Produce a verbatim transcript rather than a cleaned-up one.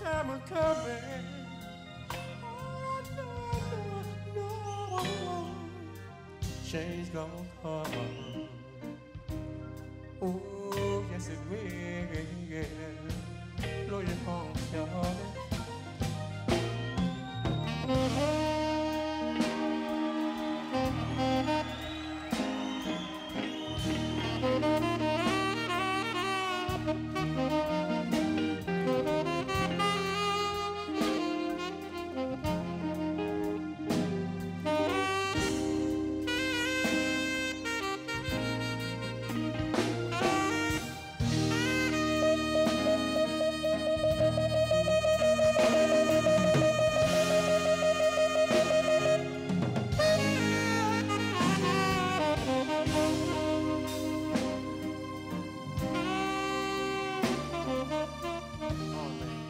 time I'm coming. Oh, no, no, no. Change gonna come. Oh, yes it will. Blow your home, y'all. Oh, man.